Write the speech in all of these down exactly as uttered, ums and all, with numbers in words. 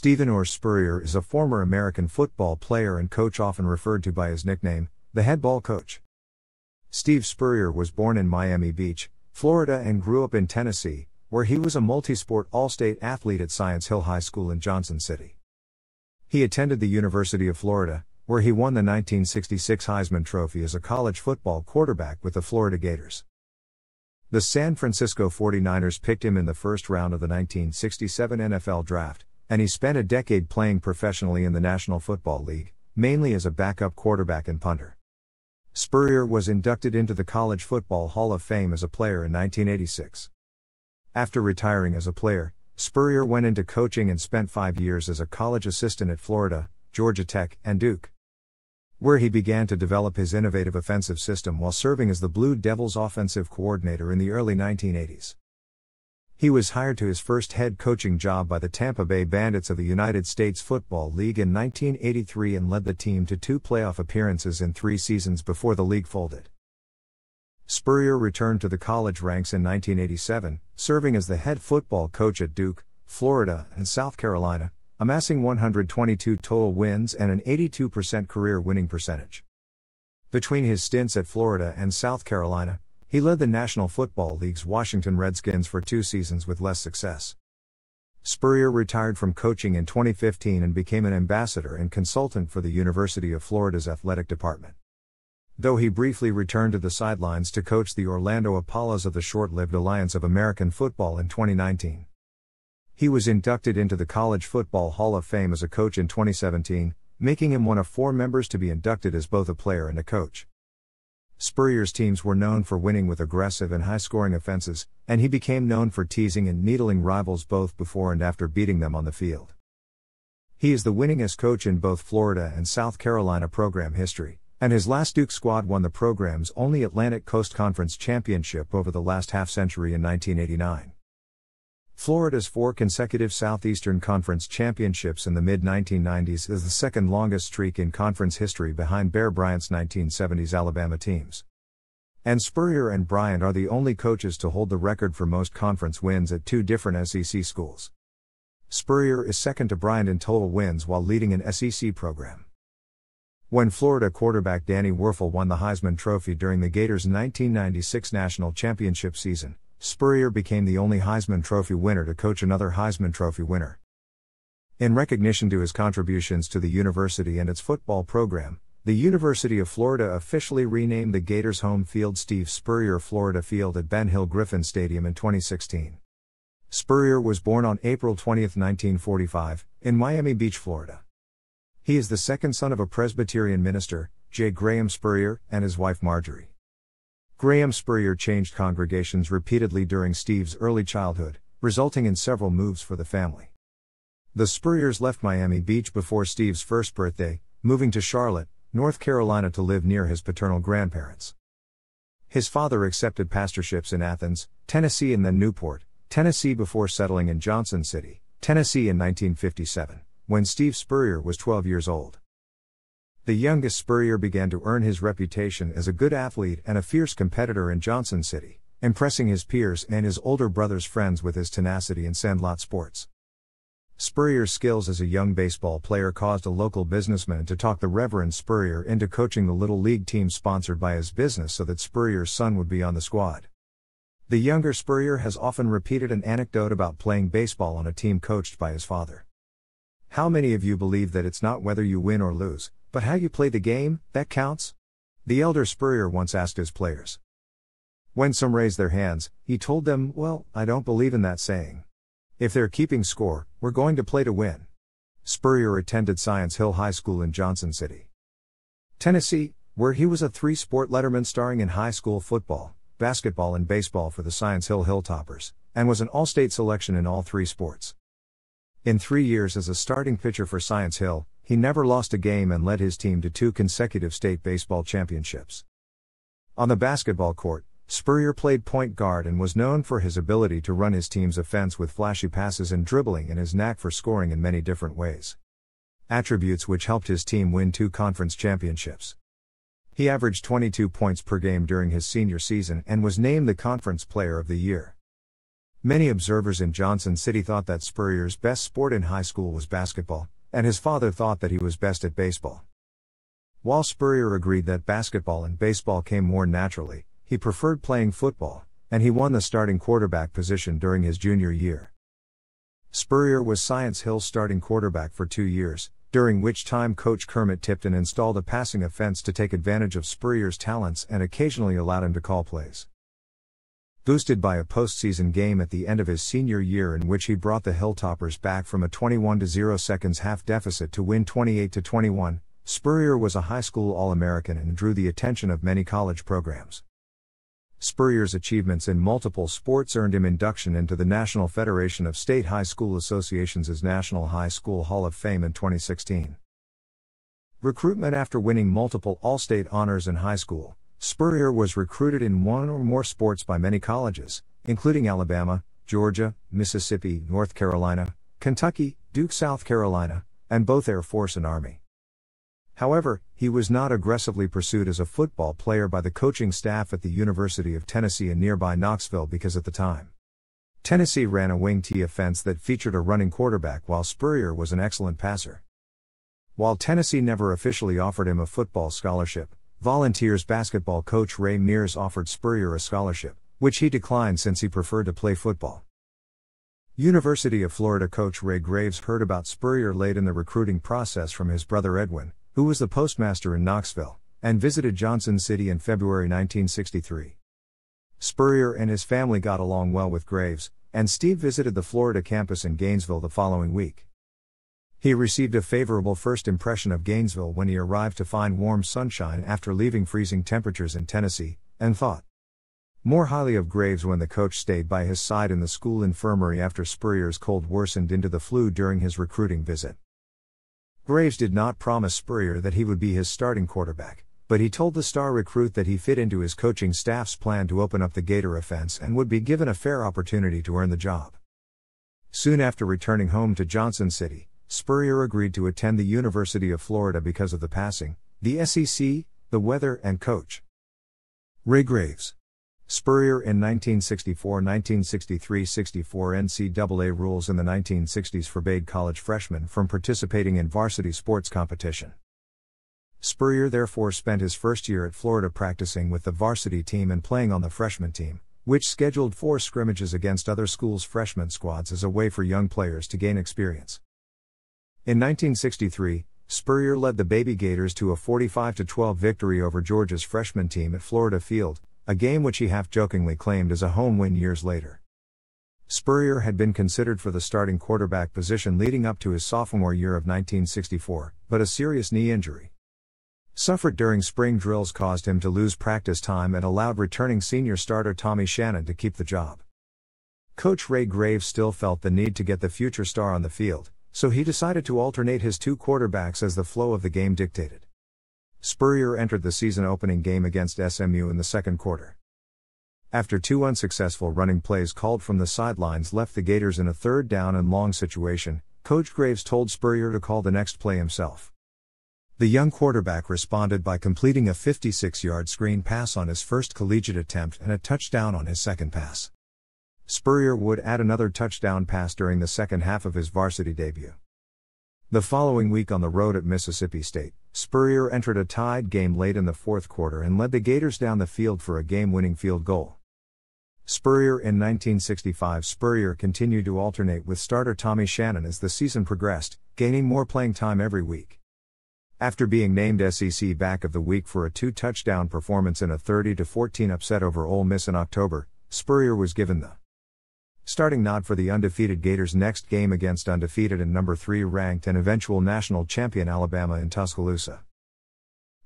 Stephen Orr Spurrier is a former American football player and coach, often referred to by his nickname, the head ball coach. Steve Spurrier was born in Miami Beach, Florida, and grew up in Tennessee, where he was a multi-sport all-state athlete at Science Hill High School in Johnson City. He attended the University of Florida, where he won the nineteen sixty-six Heisman Trophy as a college football quarterback with the Florida Gators. The San Francisco forty-niners picked him in the first round of the nineteen sixty-seven N F L Draft, and he spent a decade playing professionally in the National Football League, mainly as a backup quarterback and punter. Spurrier was inducted into the College Football Hall of Fame as a player in nineteen eighty-six. After retiring as a player, Spurrier went into coaching and spent five years as a college assistant at Florida, Georgia Tech, and Duke, where he began to develop his innovative offensive system while serving as the Blue Devils' offensive coordinator in the early nineteen eighties. He was hired to his first head coaching job by the Tampa Bay Bandits of the United States Football League in nineteen eighty-three and led the team to two playoff appearances in three seasons before the league folded. Spurrier returned to the college ranks in nineteen eighty-seven, serving as the head football coach at Duke, Florida, and South Carolina, amassing one hundred twenty-two total wins and an eighty-two percent career winning percentage. Between his stints at Florida and South Carolina, he led the National Football League's Washington Redskins for two seasons with less success. Spurrier retired from coaching in twenty fifteen and became an ambassador and consultant for the University of Florida's athletic department. Though he briefly returned to the sidelines to coach the Orlando Apollos of the short-lived Alliance of American Football in twenty nineteen. He was inducted into the College Football Hall of Fame as a coach in twenty seventeen, making him one of four members to be inducted as both a player and a coach. Spurrier's teams were known for winning with aggressive and high-scoring offenses, and he became known for teasing and needling rivals both before and after beating them on the field. He is the winningest coach in both Florida and South Carolina program history, and his last Duke squad won the program's only Atlantic Coast Conference championship over the last half-century in nineteen eighty-nine. Florida's four consecutive Southeastern Conference championships in the mid nineteen nineties is the second longest streak in conference history behind Bear Bryant's nineteen seventies Alabama teams. And Spurrier and Bryant are the only coaches to hold the record for most conference wins at two different S E C schools. Spurrier is second to Bryant in total wins while leading an S E C program. When Florida quarterback Danny Wuerffel won the Heisman Trophy during the Gators' nineteen ninety-six national championship season, Spurrier became the only Heisman Trophy winner to coach another Heisman Trophy winner. In recognition to his contributions to the university and its football program, the University of Florida officially renamed the Gators' home field Steve Spurrier Florida Field at Ben Hill Griffin Stadium in twenty sixteen. Spurrier was born on April twentieth, nineteen forty-five, in Miami Beach, Florida. He is the second son of a Presbyterian minister, J. Graham Spurrier, and his wife Marjorie. Graham Spurrier changed congregations repeatedly during Steve's early childhood, resulting in several moves for the family. The Spurriers left Miami Beach before Steve's first birthday, moving to Charlotte, North Carolina to live near his paternal grandparents. His father accepted pastorships in Athens, Tennessee and then Newport, Tennessee before settling in Johnson City, Tennessee in nineteen fifty-seven, when Steve Spurrier was twelve years old. The youngest Spurrier began to earn his reputation as a good athlete and a fierce competitor in Johnson City, impressing his peers and his older brother's friends with his tenacity in sandlot sports. Spurrier's skills as a young baseball player caused a local businessman to talk the Reverend Spurrier into coaching the Little League team sponsored by his business so that Spurrier's son would be on the squad. The younger Spurrier has often repeated an anecdote about playing baseball on a team coached by his father. "How many of you believe that it's not whether you win or lose, but how you play the game, that counts?" the elder Spurrier once asked his players. When some raised their hands, he told them, "Well, I don't believe in that saying. If they're keeping score, we're going to play to win." Spurrier attended Science Hill High School in Johnson City, Tennessee, where he was a three-sport letterman starring in high school football, basketball and baseball for the Science Hill Hilltoppers, and was an all-state selection in all three sports. In three years as a starting pitcher for Science Hill, he never lost a game and led his team to two consecutive state baseball championships. On the basketball court, Spurrier played point guard and was known for his ability to run his team's offense with flashy passes and dribbling and his knack for scoring in many different ways, attributes which helped his team win two conference championships. He averaged twenty-two points per game during his senior season and was named the Conference Player of the Year. Many observers in Johnson City thought that Spurrier's best sport in high school was basketball, and his father thought that he was best at baseball. While Spurrier agreed that basketball and baseball came more naturally, he preferred playing football, and he won the starting quarterback position during his junior year. Spurrier was Science Hill's starting quarterback for two years, during which time Coach Kermit Tipton installed a passing offense to take advantage of Spurrier's talents and occasionally allowed him to call plays. Boosted by a postseason game at the end of his senior year in which he brought the Hilltoppers back from a twenty-one to zero seconds half deficit to win twenty-eight to twenty-one, Spurrier was a high school All-American and drew the attention of many college programs. Spurrier's achievements in multiple sports earned him induction into the National Federation of State High School Associations' National High School Hall of Fame in twenty sixteen. Recruitment. After winning multiple All-State honors in high school, Spurrier was recruited in one or more sports by many colleges, including Alabama, Georgia, Mississippi, North Carolina, Kentucky, Duke, South Carolina, and both Air Force and Army. However, he was not aggressively pursued as a football player by the coaching staff at the University of Tennessee in nearby Knoxville because at the time, Tennessee ran a wing T offense that featured a running quarterback while Spurrier was an excellent passer. While Tennessee never officially offered him a football scholarship, Volunteers basketball coach Ray Mears offered Spurrier a scholarship, which he declined since he preferred to play football. University of Florida coach Ray Graves heard about Spurrier late in the recruiting process from his brother Edwin, who was the postmaster in Knoxville, and visited Johnson City in February nineteen sixty-three. Spurrier and his family got along well with Graves, and Steve visited the Florida campus in Gainesville the following week. He received a favorable first impression of Gainesville when he arrived to find warm sunshine after leaving freezing temperatures in Tennessee, and thought more highly of Graves when the coach stayed by his side in the school infirmary after Spurrier's cold worsened into the flu during his recruiting visit. Graves did not promise Spurrier that he would be his starting quarterback, but he told the star recruit that he fit into his coaching staff's plan to open up the Gator offense and would be given a fair opportunity to earn the job. Soon after returning home to Johnson City, Spurrier agreed to attend the University of Florida because of the passing, the S E C, the weather, and coach Ray Graves. Spurrier in nineteen sixty-four nineteen sixty-three sixty-four N C double A rules in the nineteen sixties forbade college freshmen from participating in varsity sports competition. Spurrier therefore spent his first year at Florida practicing with the varsity team and playing on the freshman team, which scheduled four scrimmages against other schools' freshman squads as a way for young players to gain experience. In nineteen sixty-three, Spurrier led the Baby Gators to a forty-five to twelve victory over Georgia's freshman team at Florida Field, a game which he half-jokingly claimed as a home win years later. Spurrier had been considered for the starting quarterback position leading up to his sophomore year of nineteen sixty-four, but a serious knee injury suffered during spring drills caused him to lose practice time and allowed returning senior starter Tommy Shannon to keep the job. Coach Ray Graves still felt the need to get the future star on the field, so he decided to alternate his two quarterbacks as the flow of the game dictated. Spurrier entered the season-opening game against S M U in the second quarter. After two unsuccessful running plays called from the sidelines left the Gators in a third down and long situation, Coach Graves told Spurrier to call the next play himself. The young quarterback responded by completing a fifty-six-yard screen pass on his first collegiate attempt and a touchdown on his second pass. Spurrier would add another touchdown pass during the second half of his varsity debut. The following week on the road at Mississippi State, Spurrier entered a tied game late in the fourth quarter and led the Gators down the field for a game-winning field goal. Spurrier in nineteen sixty-five Spurrier continued to alternate with starter Tommy Shannon as the season progressed, gaining more playing time every week. After being named S E C Back of the Week for a two-touchdown performance in a thirty to fourteen upset over Ole Miss in October, Spurrier was given the starting nod for the undefeated Gators' next game against undefeated and number three ranked and eventual national champion Alabama in Tuscaloosa.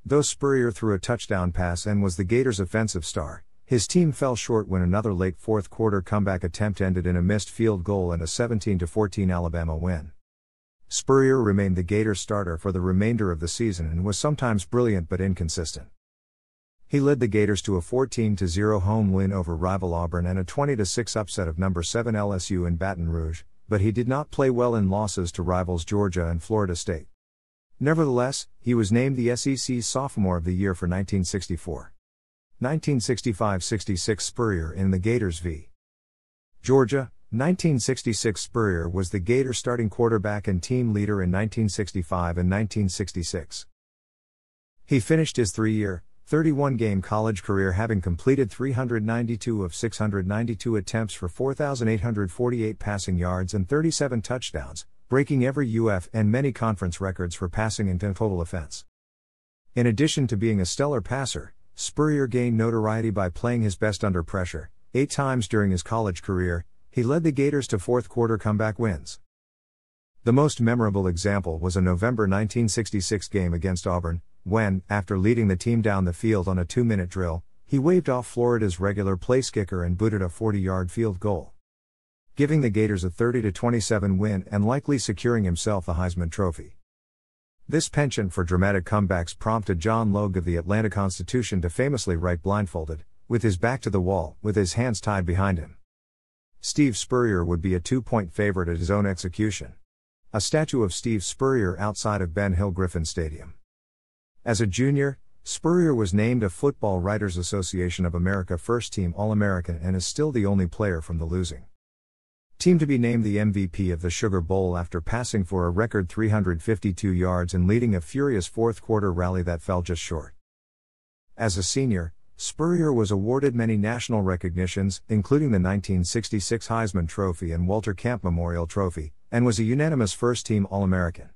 Though Spurrier threw a touchdown pass and was the Gators' offensive star, his team fell short when another late fourth quarter comeback attempt ended in a missed field goal and a seventeen to fourteen Alabama win. Spurrier remained the Gators' starter for the remainder of the season and was sometimes brilliant but inconsistent. He led the Gators to a fourteen to zero home win over rival Auburn and a twenty to six upset of number seven L S U in Baton Rouge, but he did not play well in losses to rivals Georgia and Florida State. Nevertheless, he was named the S E C Sophomore of the Year for nineteen sixty-four. nineteen sixty-five sixty-six Spurrier in the Gators v. Georgia, nineteen sixty-six. Spurrier was the Gator starting quarterback and team leader in nineteen sixty-five and nineteen sixty-six. He finished his three-year, thirty-one game college career having completed three hundred ninety-two of six hundred ninety-two attempts for four thousand eight hundred forty-eight passing yards and thirty-seven touchdowns, breaking every U F and many conference records for passing and total offense. In addition to being a stellar passer, Spurrier gained notoriety by playing his best under pressure. Eight times during his college career, he led the Gators to fourth-quarter comeback wins. The most memorable example was a November nineteen sixty-six game against Auburn, when, after leading the team down the field on a two-minute drill, he waved off Florida's regular place kicker and booted a forty-yard field goal, giving the Gators a thirty to twenty-seven win and likely securing himself the Heisman Trophy. This penchant for dramatic comebacks prompted John Logue of the Atlanta Constitution to famously write blindfolded, with his back to the wall, with his hands tied behind him. Steve Spurrier would be a two-point favorite at his own execution. A statue of Steve Spurrier outside of Ben Hill Griffin Stadium. As a junior, Spurrier was named a Football Writers Association of America first-team All-American and is still the only player from the losing team to be named the M V P of the Sugar Bowl after passing for a record three hundred fifty-two yards and leading a furious fourth-quarter rally that fell just short. As a senior, Spurrier was awarded many national recognitions, including the nineteen sixty-six Heisman Trophy and Walter Camp Memorial Trophy, and was a unanimous first-team All-American.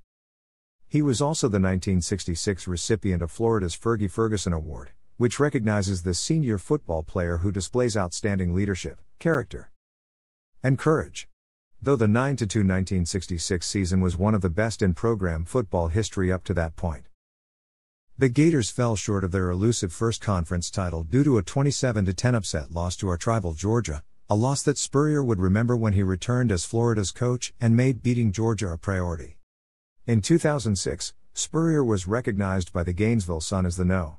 He was also the nineteen sixty-six recipient of Florida's Fergie Ferguson Award, which recognizes the senior football player who displays outstanding leadership, character, and courage. Though the nine to two nineteen sixty-six season was one of the best in program football history up to that point, the Gators fell short of their elusive first conference title due to a twenty-seven to ten upset loss to our rival Georgia, a loss that Spurrier would remember when he returned as Florida's coach and made beating Georgia a priority. In two thousand six, Spurrier was recognized by the Gainesville Sun as the number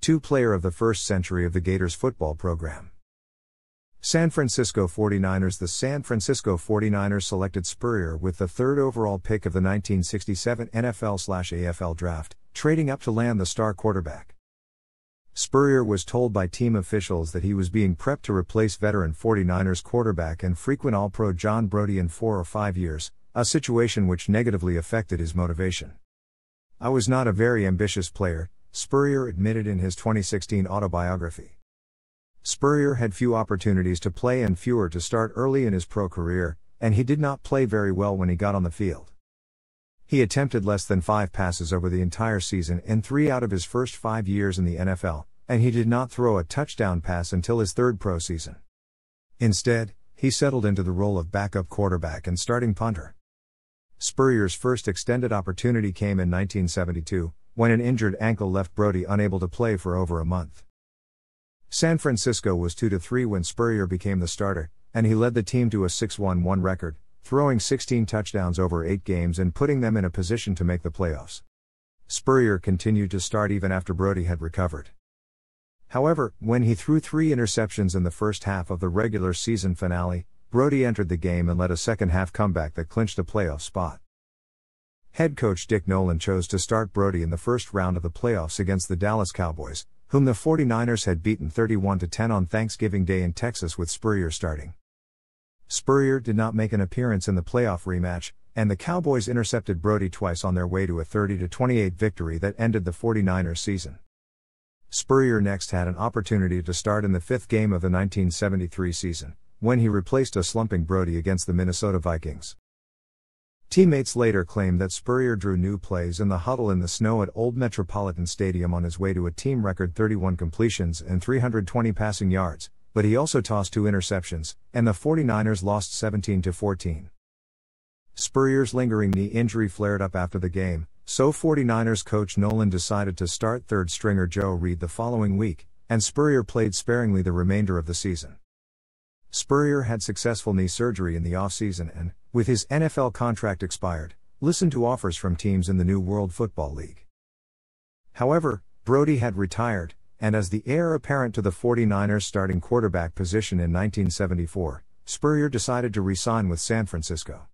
two player of the first century of the Gators football program. San Francisco 49ers. The San Francisco 49ers selected Spurrier with the third overall pick of the nineteen sixty-seven N F L A F L draft, trading up to land the star quarterback. Spurrier was told by team officials that he was being prepped to replace veteran 49ers quarterback and frequent All-Pro John Brodie in four or five years, a situation which negatively affected his motivation. "I was not a very ambitious player," Spurrier admitted in his twenty sixteen autobiography. Spurrier had few opportunities to play and fewer to start early in his pro career, and he did not play very well when he got on the field. He attempted less than five passes over the entire season in three out of his first five years in the N F L, and he did not throw a touchdown pass until his third pro season. Instead, he settled into the role of backup quarterback and starting punter. Spurrier's first extended opportunity came in nineteen seventy-two, when an injured ankle left Brodie unable to play for over a month. San Francisco was two to three when Spurrier became the starter, and he led the team to a six one one record, throwing sixteen touchdowns over eight games and putting them in a position to make the playoffs. Spurrier continued to start even after Brodie had recovered. However, when he threw three interceptions in the first half of the regular season finale, Brodie entered the game and led a second-half comeback that clinched a playoff spot. Head coach Dick Nolan chose to start Brodie in the first round of the playoffs against the Dallas Cowboys, whom the 49ers had beaten thirty-one to ten on Thanksgiving Day in Texas with Spurrier starting. Spurrier did not make an appearance in the playoff rematch, and the Cowboys intercepted Brodie twice on their way to a thirty to twenty-eight victory that ended the 49ers season. Spurrier next had an opportunity to start in the fifth game of the nineteen seventy-three season, when he replaced a slumping Brodie against the Minnesota Vikings. Teammates later claimed that Spurrier drew new plays in the huddle in the snow at Old Metropolitan Stadium on his way to a team-record thirty-one completions and three hundred twenty passing yards, but he also tossed two interceptions, and the 49ers lost seventeen to fourteen. Spurrier's lingering knee injury flared up after the game, so 49ers coach Nolan decided to start third-stringer Joe Reed the following week, and Spurrier played sparingly the remainder of the season. Spurrier had successful knee surgery in the offseason and, with his N F L contract expired, listened to offers from teams in the new World Football League. However, Brodie had retired, and as the heir apparent to the 49ers starting quarterback position in nineteen seventy-four, Spurrier decided to re-sign with San Francisco.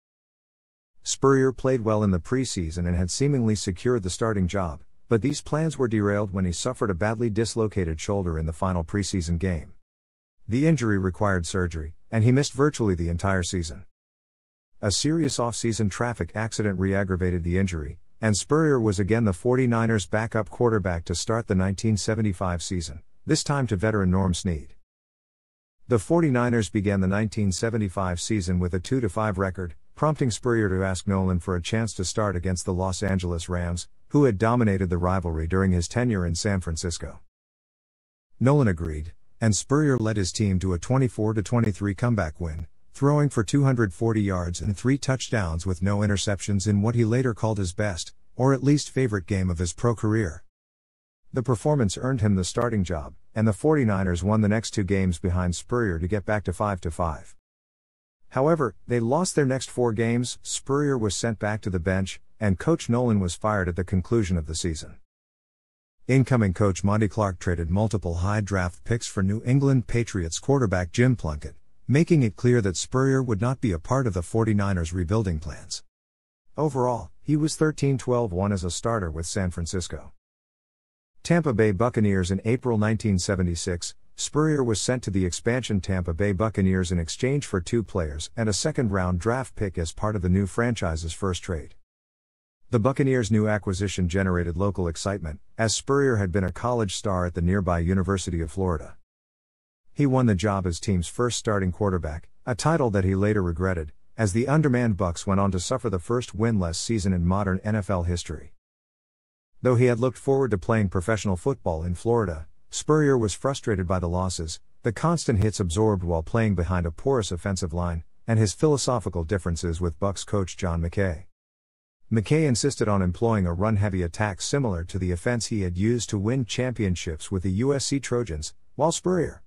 Spurrier played well in the preseason and had seemingly secured the starting job, but these plans were derailed when he suffered a badly dislocated shoulder in the final preseason game. The injury required surgery, and he missed virtually the entire season. A serious off-season traffic accident re-aggravated the injury, and Spurrier was again the forty-niners' backup quarterback to start the nineteen seventy-five season, this time to veteran Norm Snead. The forty-niners began the nineteen seventy-five season with a two to five record, prompting Spurrier to ask Nolan for a chance to start against the Los Angeles Rams, who had dominated the rivalry during his tenure in San Francisco. Nolan agreed, and Spurrier led his team to a twenty-four to twenty-three comeback win, throwing for two hundred forty yards and three touchdowns with no interceptions in what he later called his best, or at least favorite game of his pro career. The performance earned him the starting job, and the forty-niners won the next two games behind Spurrier to get back to five to five. However, they lost their next four games, Spurrier was sent back to the bench, and Coach Nolan was fired at the conclusion of the season. Incoming coach Monty Clark traded multiple high draft picks for New England Patriots quarterback Jim Plunkett, making it clear that Spurrier would not be a part of the forty-niners' rebuilding plans. Overall, he was thirteen twelve one as a starter with San Francisco. Tampa Bay Buccaneers. In April nineteen seventy-six, Spurrier was sent to the expansion Tampa Bay Buccaneers in exchange for two players and a second-round draft pick as part of the new franchise's first trade. The Buccaneers' new acquisition generated local excitement, as Spurrier had been a college star at the nearby University of Florida. He won the job as team's first starting quarterback, a title that he later regretted, as the undermanned Bucs went on to suffer the first winless season in modern N F L history. Though he had looked forward to playing professional football in Florida, Spurrier was frustrated by the losses, the constant hits absorbed while playing behind a porous offensive line, and his philosophical differences with Bucs coach John McKay. McKay insisted on employing a run-heavy attack similar to the offense he had used to win championships with the U S C Trojans, while Spurrier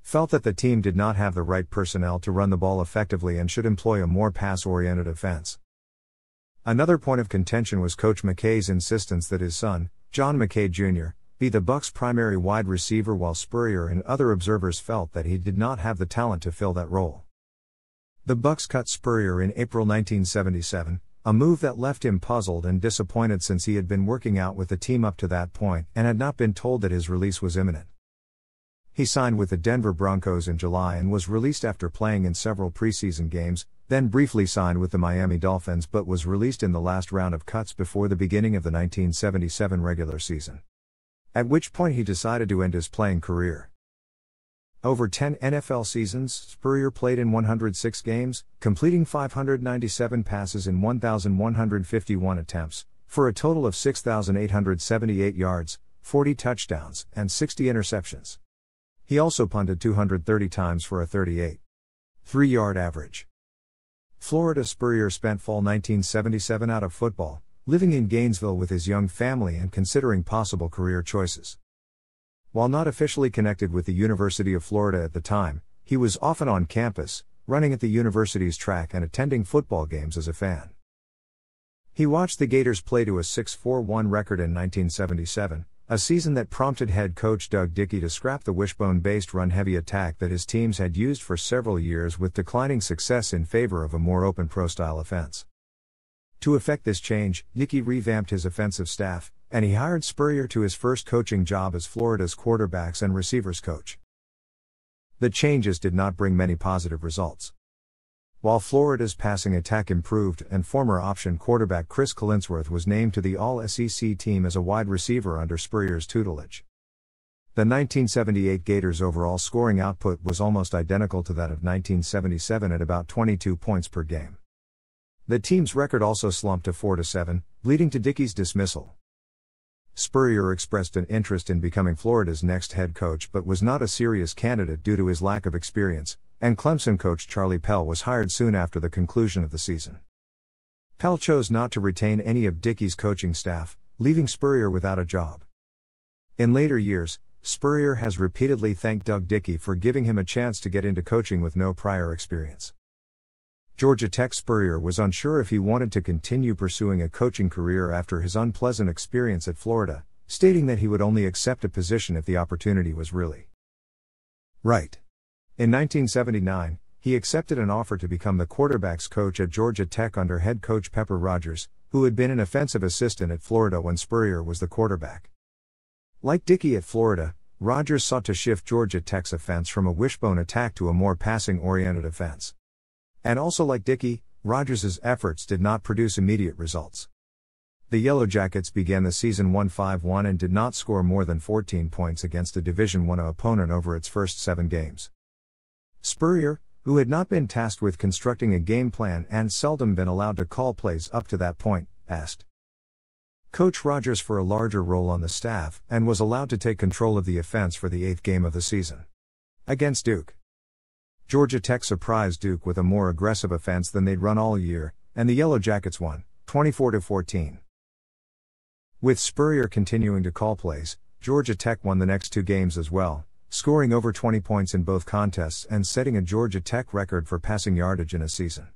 felt that the team did not have the right personnel to run the ball effectively and should employ a more pass-oriented offense. Another point of contention was Coach McKay's insistence that his son, John McKay Junior, be the Bucs' primary wide receiver, while Spurrier and other observers felt that he did not have the talent to fill that role. The Bucs cut Spurrier in April nineteen seventy-seven, a move that left him puzzled and disappointed since he had been working out with the team up to that point and had not been told that his release was imminent. He signed with the Denver Broncos in July and was released after playing in several preseason games, then briefly signed with the Miami Dolphins but was released in the last round of cuts before the beginning of the nineteen seventy-seven regular season, at which point he decided to end his playing career. Over ten N F L seasons, Spurrier played in one hundred six games, completing five hundred ninety-seven passes in one thousand one hundred fifty-one attempts, for a total of six thousand eight hundred seventy-eight yards, forty touchdowns, and sixty interceptions. He also punted two hundred thirty times for a thirty-eight point three yard average. Florida. Spurrier spent fall nineteen seventy-seven out of football, living in Gainesville with his young family and considering possible career choices. While not officially connected with the University of Florida at the time, he was often on campus, running at the university's track and attending football games as a fan. He watched the Gators play to a six four one record in nineteen seventy-seven, a season that prompted head coach Doug Dickey to scrap the wishbone-based run-heavy attack that his teams had used for several years with declining success in favor of a more open pro-style offense. To effect this change, Dickey revamped his offensive staff, and he hired Spurrier to his first coaching job as Florida's quarterbacks and receivers coach. The changes did not bring many positive results. While Florida's passing attack improved and former option quarterback Chris Collinsworth was named to the All S E C team as a wide receiver under Spurrier's tutelage. The nineteen seventy-eight Gators' overall scoring output was almost identical to that of nineteen seventy-seven at about twenty-two points per game. The team's record also slumped to four to seven, leading to Dickey's dismissal. Spurrier expressed an interest in becoming Florida's next head coach but was not a serious candidate due to his lack of experience, and Clemson coach Charlie Pell was hired soon after the conclusion of the season. Pell chose not to retain any of Dickey's coaching staff, leaving Spurrier without a job. In later years, Spurrier has repeatedly thanked Doug Dickey for giving him a chance to get into coaching with no prior experience. Georgia Tech. Spurrier was unsure if he wanted to continue pursuing a coaching career after his unpleasant experience at Florida, stating that he would only accept a position if the opportunity was really right. In nineteen seventy-nine, he accepted an offer to become the quarterback's coach at Georgia Tech under head coach Pepper Rodgers, who had been an offensive assistant at Florida when Spurrier was the quarterback. Like Dickey at Florida, Rodgers sought to shift Georgia Tech's offense from a wishbone attack to a more passing-oriented offense. And also, like Dickey, Rodgers' efforts did not produce immediate results. The Yellow Jackets began the season one and five and one and did not score more than fourteen points against a Division I opponent over its first seven games. Spurrier, who had not been tasked with constructing a game plan and seldom been allowed to call plays up to that point, asked Coach Rodgers for a larger role on the staff and was allowed to take control of the offense for the eighth game of the season. Against Duke, Georgia Tech surprised Duke with a more aggressive offense than they'd run all year, and the Yellow Jackets won, twenty-four to fourteen. With Spurrier continuing to call plays, Georgia Tech won the next two games as well, scoring over twenty points in both contests and setting a Georgia Tech record for passing yardage in a season.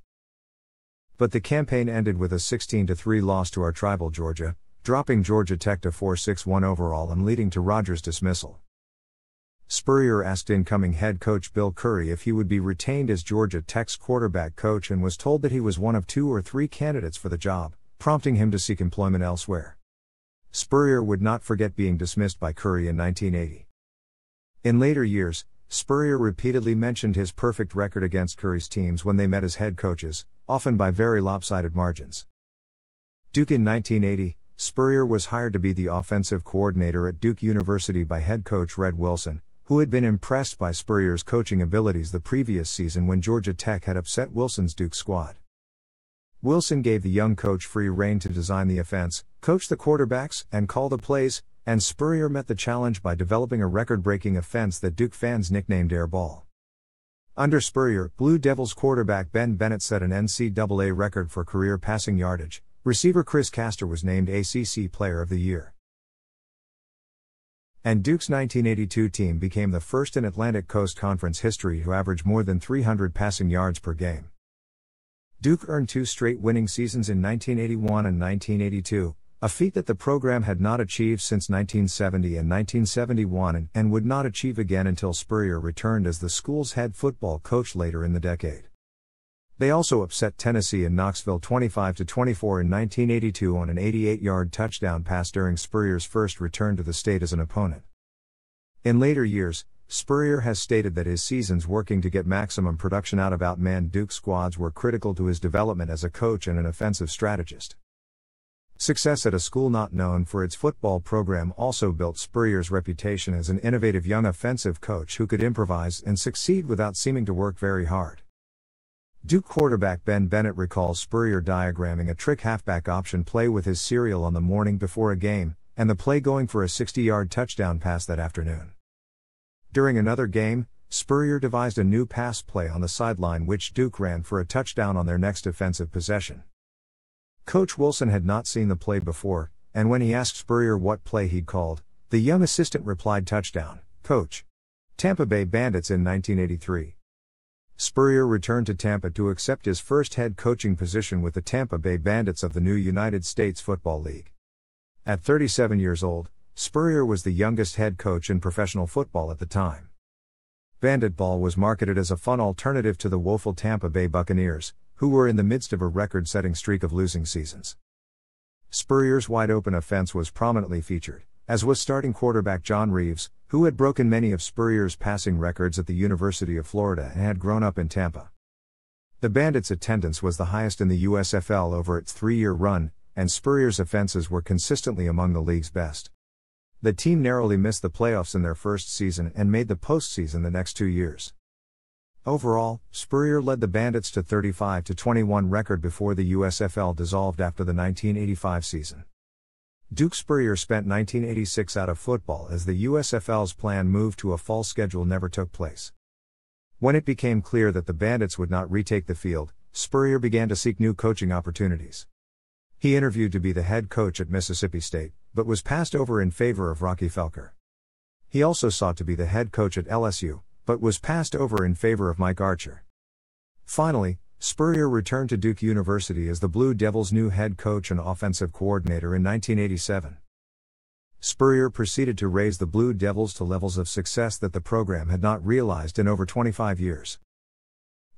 But the campaign ended with a sixteen to three loss to our tribal Georgia, dropping Georgia Tech to four six one overall and leading to Rodgers' dismissal. Spurrier asked incoming head coach Bill Curry if he would be retained as Georgia Tech's quarterback coach and was told that he was one of two or three candidates for the job, prompting him to seek employment elsewhere. Spurrier would not forget being dismissed by Curry in nineteen eighty. In later years, Spurrier repeatedly mentioned his perfect record against Curry's teams when they met as head coaches, often by very lopsided margins. Duke in nineteen eighty, Spurrier was hired to be the offensive coordinator at Duke University by head coach Red Wilson, who had been impressed by Spurrier's coaching abilities the previous season when Georgia Tech had upset Wilson's Duke squad. Wilson gave the young coach free rein to design the offense, coach the quarterbacks, and call the plays, and Spurrier met the challenge by developing a record-breaking offense that Duke fans nicknamed Air Ball. Under Spurrier, Blue Devils quarterback Ben Bennett set an N C double A record for career passing yardage. Receiver Chris Castor was named A C C Player of the Year. And Duke's nineteen eighty-two team became the first in Atlantic Coast Conference history to average more than three hundred passing yards per game. Duke earned two straight winning seasons in nineteen eighty-one and nineteen eighty-two, a feat that the program had not achieved since nineteen seventy and nineteen seventy-one and, and would not achieve again until Spurrier returned as the school's head football coach later in the decade. They also upset Tennessee in Knoxville twenty-five to twenty-four in nineteen eighty-two on an eighty-eight yard touchdown pass during Spurrier's first return to the state as an opponent. In later years, Spurrier has stated that his seasons working to get maximum production out of outmanned Duke squads were critical to his development as a coach and an offensive strategist. Success at a school not known for its football program also built Spurrier's reputation as an innovative young offensive coach who could improvise and succeed without seeming to work very hard. Duke quarterback Ben Bennett recalls Spurrier diagramming a trick halfback option play with his cereal on the morning before a game, and the play going for a sixty yard touchdown pass that afternoon. During another game, Spurrier devised a new pass play on the sideline which Duke ran for a touchdown on their next offensive possession. Coach Wilson had not seen the play before, and when he asked Spurrier what play he'd called, the young assistant replied, "Touchdown, Coach. Tampa Bay Bandits in nineteen eighty-three. Spurrier returned to Tampa to accept his first head coaching position with the Tampa Bay Bandits of the new United States Football League. At thirty-seven years old, Spurrier was the youngest head coach in professional football at the time. Bandit ball was marketed as a fun alternative to the woeful Tampa Bay Buccaneers, who were in the midst of a record-setting streak of losing seasons. Spurrier's wide-open offense was prominently featured, as was starting quarterback John Reeves, who had broken many of Spurrier's passing records at the University of Florida and had grown up in Tampa. The Bandits' attendance was the highest in the U S F L over its three-year run, and Spurrier's offenses were consistently among the league's best. The team narrowly missed the playoffs in their first season and made the postseason the next two years. Overall, Spurrier led the Bandits to thirty-five to twenty-one record before the U S F L dissolved after the nineteen eighty-five season. Duke Spurrier spent nineteen eighty-six out of football as the U S F L's planned move to a fall schedule never took place. When it became clear that the Bandits would not retake the field, Spurrier began to seek new coaching opportunities. He interviewed to be the head coach at Mississippi State, but was passed over in favor of Rocky Felker. He also sought to be the head coach at L S U, but was passed over in favor of Mike Archer. Finally, Spurrier returned to Duke University as the Blue Devils' new head coach and offensive coordinator in nineteen eighty-seven. Spurrier proceeded to raise the Blue Devils to levels of success that the program had not realized in over twenty-five years.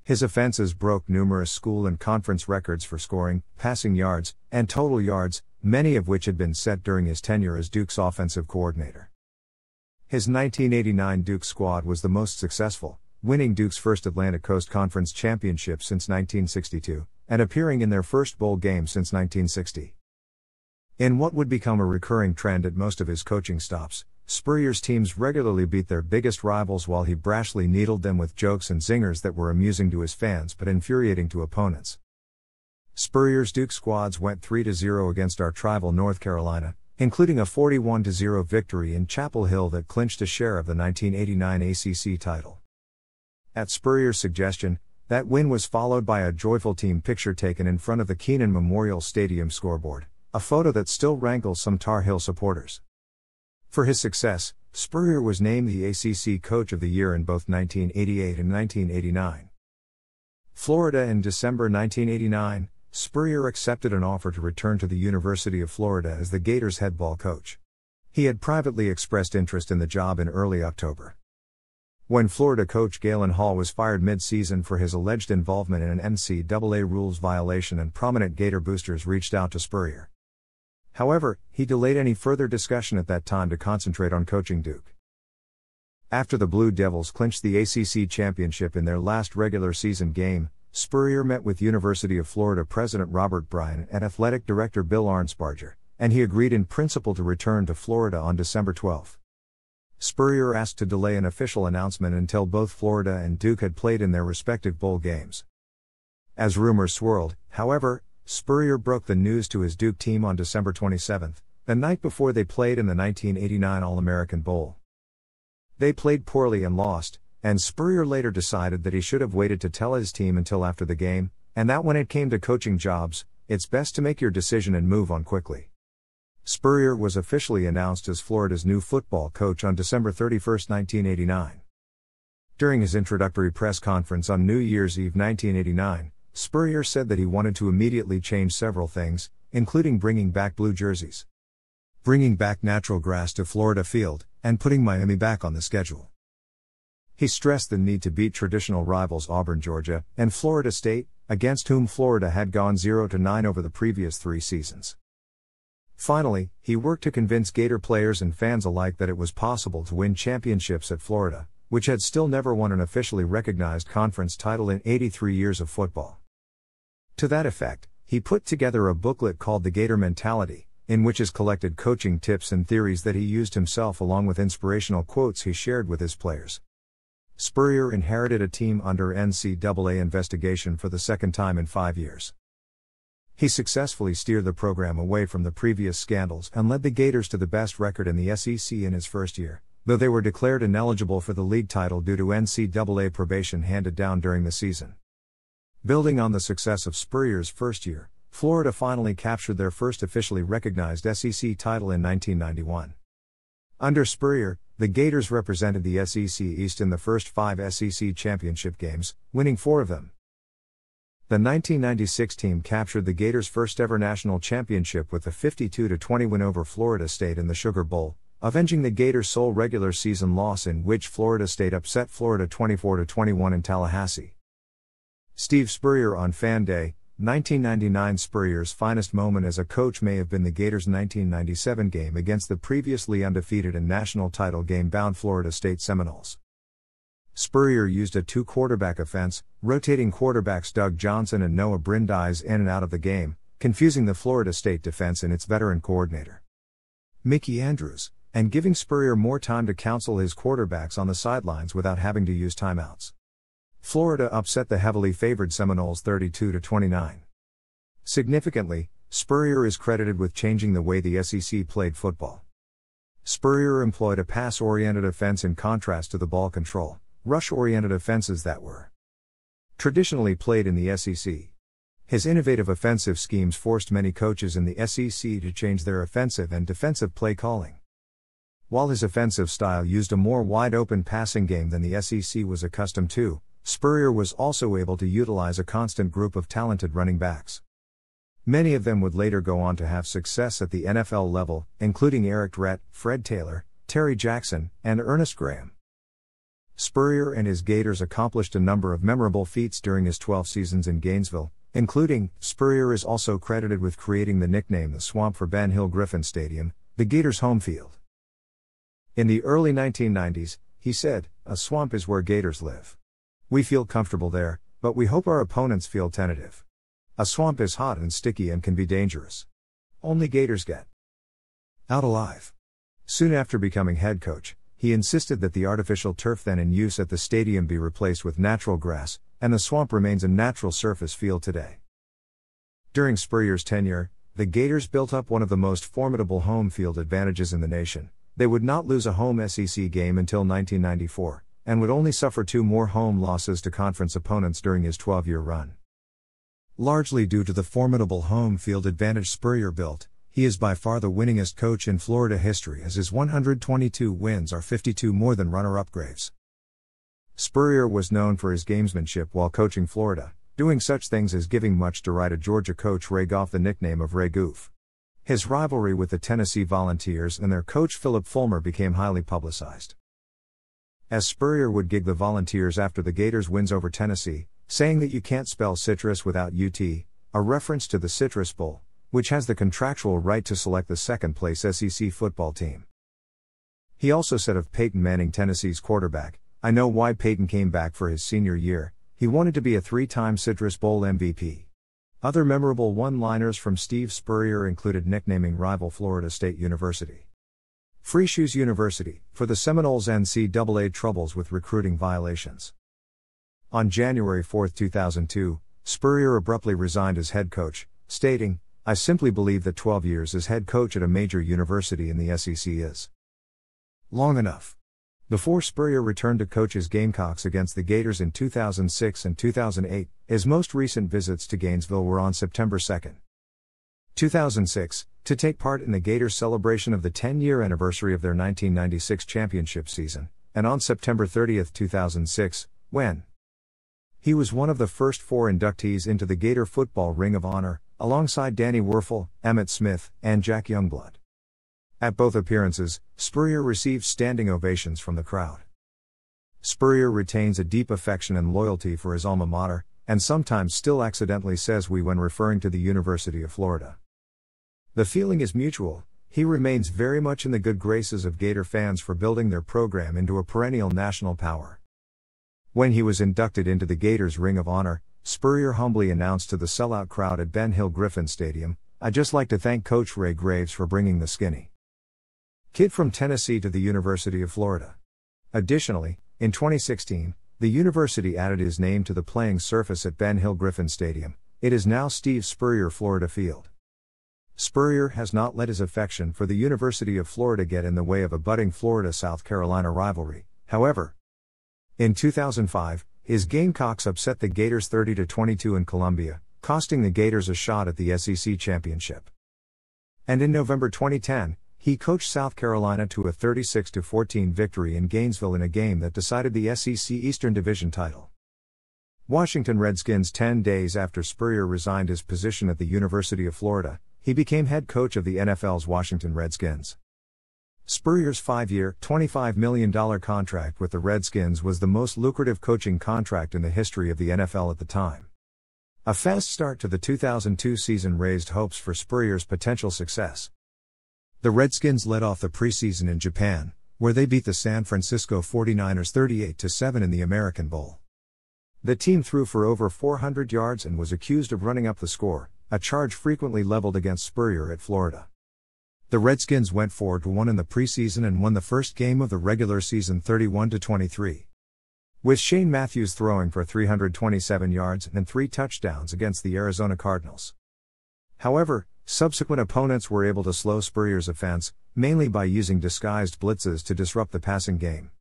His offenses broke numerous school and conference records for scoring, passing yards, and total yards, many of which had been set during his tenure as Duke's offensive coordinator. His nineteen eighty-nine Duke squad was the most successful, winning Duke's first Atlantic Coast Conference championship since nineteen sixty-two, and appearing in their first bowl game since nineteen sixty. In what would become a recurring trend at most of his coaching stops, Spurrier's teams regularly beat their biggest rivals while he brashly needled them with jokes and zingers that were amusing to his fans but infuriating to opponents. Spurrier's Duke squads went three to zero against our rival North Carolina, including a forty-one to zero victory in Chapel Hill that clinched a share of the nineteen eighty-nine A C C title. At Spurrier's suggestion, that win was followed by a joyful team picture taken in front of the Keenan Memorial Stadium scoreboard, a photo that still rankles some Tar Heel supporters. For his success, Spurrier was named the A C C Coach of the Year in both nineteen eighty-eight and nineteen eighty-nine. Florida. In December nineteen eighty-nine, Spurrier accepted an offer to return to the University of Florida as the Gators' head ball coach. He had privately expressed interest in the job in early October. When Florida coach Galen Hall was fired mid-season for his alleged involvement in an N C double A rules violation, and prominent Gator boosters reached out to Spurrier. However, he delayed any further discussion at that time to concentrate on coaching Duke. After the Blue Devils clinched the A C C championship in their last regular season game, Spurrier met with University of Florida President Robert Bryan and Athletic Director Bill Arnsparger, and he agreed in principle to return to Florida on December twelfth. Spurrier asked to delay an official announcement until both Florida and Duke had played in their respective bowl games. As rumors swirled, however, Spurrier broke the news to his Duke team on December twenty-seventh, the night before they played in the nineteen eighty-nine All-American Bowl. They played poorly and lost, and Spurrier later decided that he should have waited to tell his team until after the game, and that when it came to coaching jobs, it's best to make your decision and move on quickly. Spurrier was officially announced as Florida's new football coach on December thirty-first, nineteen eighty-nine. During his introductory press conference on New Year's Eve nineteen eighty-nine, Spurrier said that he wanted to immediately change several things, including bringing back blue jerseys, bringing back natural grass to Florida Field, and putting Miami back on the schedule. He stressed the need to beat traditional rivals Auburn, Georgia, and Florida State, against whom Florida had gone zero to nine over the previous three seasons. Finally, he worked to convince Gator players and fans alike that it was possible to win championships at Florida, which had still never won an officially recognized conference title in eighty-three years of football. To that effect, he put together a booklet called The Gator Mentality, in which is collected coaching tips and theories that he used himself, along with inspirational quotes he shared with his players. Spurrier inherited a team under N C double A investigation for the second time in five years. He successfully steered the program away from the previous scandals and led the Gators to the best record in the S E C in his first year, though they were declared ineligible for the league title due to N C double A probation handed down during the season. Building on the success of Spurrier's first year, Florida finally captured their first officially recognized S E C title in nineteen ninety-one. Under Spurrier, the Gators represented the S E C East in the first five S E C championship games, winning four of them. The nineteen ninety-six team captured the Gators' first-ever national championship with a fifty-two to twenty win over Florida State in the Sugar Bowl, avenging the Gators' sole regular season loss, in which Florida State upset Florida twenty-four to twenty-one in Tallahassee. Steve Spurrier on Fan Day, nineteen ninety-nine. Spurrier's finest moment as a coach may have been the Gators' nineteen ninety-seven game against the previously undefeated and national title game-bound Florida State Seminoles. Spurrier used a two-quarterback offense, rotating quarterbacks Doug Johnson and Noah Brindise in and out of the game, confusing the Florida State defense and its veteran coordinator, Mickey Andrews, and giving Spurrier more time to counsel his quarterbacks on the sidelines without having to use timeouts. Florida upset the heavily favored Seminoles thirty-two to twenty-nine. Significantly, Spurrier is credited with changing the way the S E C played football. Spurrier employed a pass-oriented offense in contrast to the ball control, rush-oriented offenses that were traditionally played in the S E C. His innovative offensive schemes forced many coaches in the S E C to change their offensive and defensive play calling. While his offensive style used a more wide-open passing game than the S E C was accustomed to, Spurrier was also able to utilize a constant group of talented running backs. Many of them would later go on to have success at the N F L level, including Eric Rett, Fred Taylor, Terry Jackson, and Ernest Graham. Spurrier and his Gators accomplished a number of memorable feats during his twelve seasons in Gainesville, including, Spurrier is also credited with creating the nickname The Swamp for Ben Hill Griffin Stadium, the Gators' home field. In the early nineteen nineties, he said, "A swamp is where gators live. We feel comfortable there, but we hope our opponents feel tentative. A swamp is hot and sticky and can be dangerous. Only gators get out alive." Soon after becoming head coach, he insisted that the artificial turf then in use at the stadium be replaced with natural grass, and the swamp remains a natural surface field today. During Spurrier's tenure, the Gators built up one of the most formidable home field advantages in the nation. They would not lose a home S E C game until nineteen ninety-four, and would only suffer two more home losses to conference opponents during his twelve-year run. Largely due to the formidable home field advantage Spurrier built, he is by far the winningest coach in Florida history, as his one hundred twenty-two wins are fifty-two more than runner-up Graves. Spurrier was known for his gamesmanship while coaching Florida, doing such things as giving much derided Georgia coach Ray Goff the nickname of Ray Goof. His rivalry with the Tennessee Volunteers and their coach Philip Fulmer became highly publicized, as Spurrier would gig the Volunteers after the Gators' wins over Tennessee, saying that you can't spell citrus without U T, a reference to the Citrus Bowl, which has the contractual right to select the second-place S E C football team. He also said of Peyton Manning, Tennessee's quarterback, "I know why Peyton came back for his senior year. He wanted to be a three-time Citrus Bowl M V P." Other memorable one-liners from Steve Spurrier included nicknaming rival Florida State University Free Shoes University for the Seminoles' N C double A troubles with recruiting violations. On January fourth, two thousand two, Spurrier abruptly resigned as head coach, stating, "I simply believe that twelve years as head coach at a major university in the S E C is long enough." Before Spurrier returned to coach his Gamecocks against the Gators in two thousand six and two thousand eight, his most recent visits to Gainesville were on September second, two thousand six, to take part in the Gators' celebration of the ten-year anniversary of their nineteen ninety-six championship season, and on September thirtieth, two thousand six, when he was one of the first four inductees into the Gator Football Ring of Honor, alongside Danny Wuerffel, Emmitt Smith, and Jack Youngblood. At both appearances, Spurrier received standing ovations from the crowd. Spurrier retains a deep affection and loyalty for his alma mater, and sometimes still accidentally says "we" when referring to the University of Florida. The feeling is mutual. He remains very much in the good graces of Gator fans for building their program into a perennial national power. When he was inducted into the Gators' Ring of Honor, Spurrier humbly announced to the sellout crowd at Ben Hill Griffin Stadium, "I'd just like to thank Coach Ray Graves for bringing the skinny kid from Tennessee to the University of Florida." Additionally, in twenty sixteen, the university added his name to the playing surface at Ben Hill Griffin Stadium. It is now Steve Spurrier Florida Field. Spurrier has not let his affection for the University of Florida get in the way of a budding Florida-South Carolina rivalry, however. In two thousand five, his Gamecocks upset the Gators thirty to twenty-two in Columbia, costing the Gators a shot at the S E C championship. And in November twenty ten, he coached South Carolina to a thirty-six to fourteen victory in Gainesville in a game that decided the S E C Eastern Division title. Washington Redskins. Ten days after Spurrier resigned his position at the University of Florida, he became head coach of the N F L's Washington Redskins. Spurrier's five-year, twenty-five million dollars contract with the Redskins was the most lucrative coaching contract in the history of the N F L at the time. A fast start to the two thousand two season raised hopes for Spurrier's potential success. The Redskins led off the preseason in Japan, where they beat the San Francisco forty-niners thirty-eight to seven in the American Bowl. The team threw for over four hundred yards and was accused of running up the score, a charge frequently leveled against Spurrier at Florida. The Redskins went four to one in the preseason and won the first game of the regular season thirty-one to twenty-three. With Shane Matthews throwing for three hundred twenty-seven yards and three touchdowns against the Arizona Cardinals. However, subsequent opponents were able to slow Spurrier's offense, mainly by using disguised blitzes to disrupt the passing game.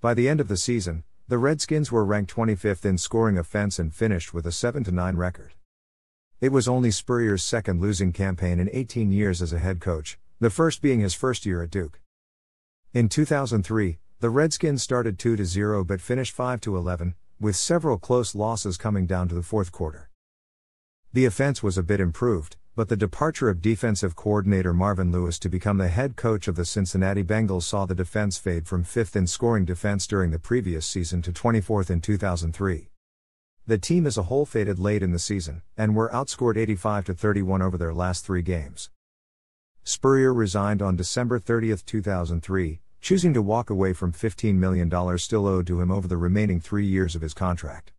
By the end of the season, the Redskins were ranked twenty-fifth in scoring offense and finished with a seven to nine record. It was only Spurrier's second losing campaign in eighteen years as a head coach, the first being his first year at Duke. In two thousand three, the Redskins started two to zero but finished five to eleven, with several close losses coming down to the fourth quarter. The offense was a bit improved, but the departure of defensive coordinator Marvin Lewis to become the head coach of the Cincinnati Bengals saw the defense fade from fifth in scoring defense during the previous season to twenty-fourth in two thousand three. The team as a whole faded late in the season, and were outscored eighty-five to thirty-one over their last three games. Spurrier resigned on December thirtieth, two thousand three, choosing to walk away from fifteen million dollars still owed to him over the remaining three years of his contract.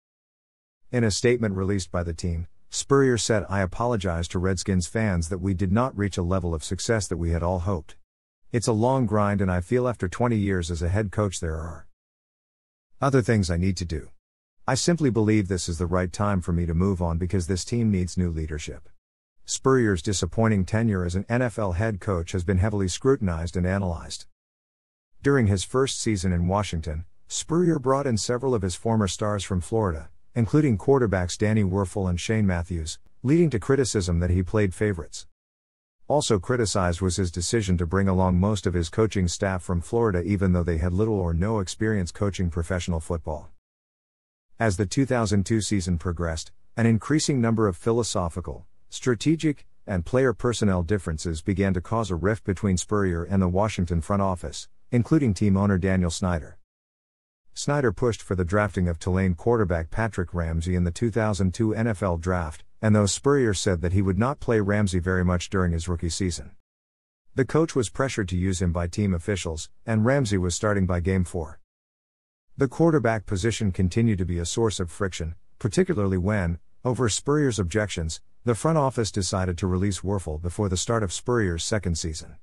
In a statement released by the team, Spurrier said, "I apologize to Redskins fans that we did not reach a level of success that we had all hoped. It's a long grind, and I feel after twenty years as a head coach there are other things I need to do. I simply believe this is the right time for me to move on because this team needs new leadership." Spurrier's disappointing tenure as an N F L head coach has been heavily scrutinized and analyzed. During his first season in Washington, Spurrier brought in several of his former stars from Florida, including quarterbacks Danny Wuerffel and Shane Matthews, leading to criticism that he played favorites. Also criticized was his decision to bring along most of his coaching staff from Florida even though they had little or no experience coaching professional football. As the two thousand two season progressed, an increasing number of philosophical, strategic, and player personnel differences began to cause a rift between Spurrier and the Washington front office, including team owner Daniel Snyder. Snyder pushed for the drafting of Tulane quarterback Patrick Ramsey in the two thousand two N F L draft, and though Spurrier said that he would not play Ramsey very much during his rookie season, the coach was pressured to use him by team officials, and Ramsey was starting by Game four. The quarterback position continued to be a source of friction, particularly when, over Spurrier's objections, the front office decided to release Wuerffel before the start of Spurrier's second season.